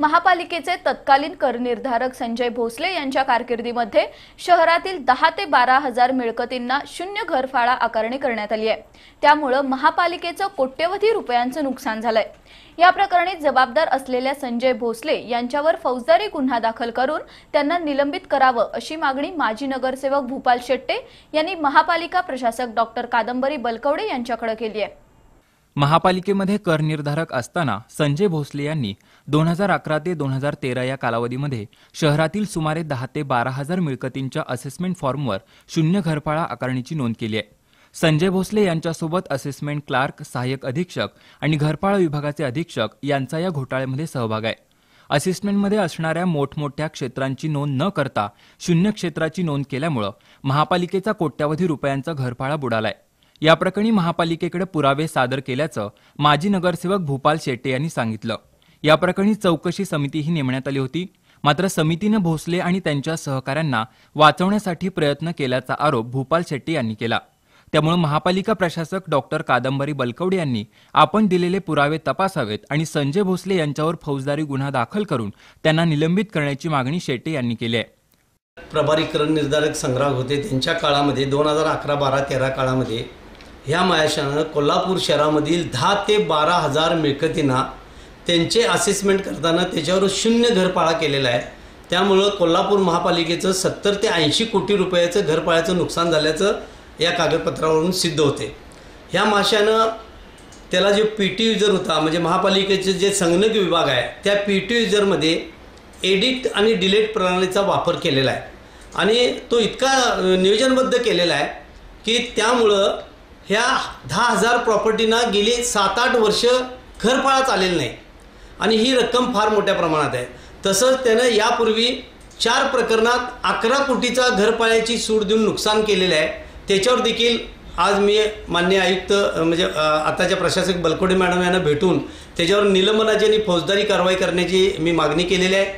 महापालिकेचे तत्कालीन करनिर्धारक संजय भोसले यांच्या कारकिर्दीमध्ये शहरातील 10 ते 12 हजार मिळकतींना शून्य घरफाळा आकारणी करण्यात आली आहे। त्यामुळे महापालिकेचे कोट्यवधी रुपयांचे नुकसान झाले। या प्रकरणी जबाबदार असलेल्या संजय भोसले यांच्यावर फौजदारी गुन्हा दाखल करून त्यांना निलंबित करावे अशी मागणी माजी नगरसेवक भूपाल शेट्टे यांनी महापालिका प्रशासक डॉ कादंबरी बलकौडी यांच्याकडे केली आहे। महापालिकेमध्ये कर निर्धारक असताना संजय भोसले यांनी 2011 ते 2013 या कालावधीमध्ये शहरातील सुमारे 10 ते 12 हजार मिळकतींच्या असेसमेंट फॉर्मवर शून्य घरफाळा आकारणीची नोंद केली आहे। संजय भोसले यांच्यासोबत असेसमेंट क्लार्क, सहाय्यक अधीक्षक आणि घरफाळा विभागाचे अधीक्षक यांचा या घोटाळ्यामध्ये सहभाग आहे। असेसमेंटमध्ये असणाऱ्या मोठमोठ्या क्षेत्रांची नोंद न करता शून्य क्षेत्राची नोंद केल्यामुळे महापालिकेचा कोट्यावधी रुपयांचा घरफाळा बुडाला आहे। या प्रकरणी महापालिकेकडे पुरावे सादर केल्याचं माजी नगरसेवक भूपाल शेट्टे यांनी सांगितलं। या प्रकरणी चौकशी समितीही नेमण्यात आली होती, मात्र समितीने भोसले आणि त्यांच्या सहकाऱ्यांना वाचवण्यासाठी प्रयत्न केल्याचा आरोप भूपाल शेट्टे यांनी केला। त्यामुळे महापालिका प्रशासक डॉ कादंबरी बलकवडे यांनी आपण दिलेले पुरावे तपासावेत आणि संजय भोसले यांच्यावर फौजदारी गुन्हा दाखल करून त्यांना निलंबित करण्याची मागणी शेट्टे यांनी केली आहे। प्रभारी कर निर्धारक संग्राहक होते त्यांच्या काळामध्ये 2011-12-13 काळामध्ये ह्या मायाशानं कोल्हापूर शहरामधील 10 ते 12 हजार मिळकतींना त्यांचे असेसमेंट करताना त्याच्यावर शून्य घरपाळा केलेला आहे। त्यामुळे कोल्हापूर महापालिकेचं 70 ते 80 कोटी रुपयाचं घरपाळ्याचं नुकसान झाल्याचं या कागदपत्रावरून सिद्ध होते। ह्या माशानं त्याला जे पीटी युजर होता म्हणजे महापालिकेचे जे संगणक विभाग आहे त्या पीटी युजरमध्ये एडिट आणि डिलीट प्रणालीचा वापर केलेला आहे आणि तो इतका नियोजनबद्ध केलेला आहे की त्यामुळं ह्या 10 हजार प्रॉपर्टींना गेली 7-8 वर्ष घरफाळा चालेल नाही आणि ही रक्कम फार मोठ्या प्रमाणात आहे। तसंच त्याने यापूर्वी 4 प्रकरणात 11 कोटीचा घरफाळ्याची सूट देऊन नुकसान केलेलं आहे। त्याच्यावर देखील आज मी माननीय आयुक्त म्हणजे आताच्या प्रशासक बलकवडे मॅडम यांना भेटून त्याच्यावर निलंबनाची आणि फौजदारी कारवाई करण्याची मी मागणी केलेली आहे।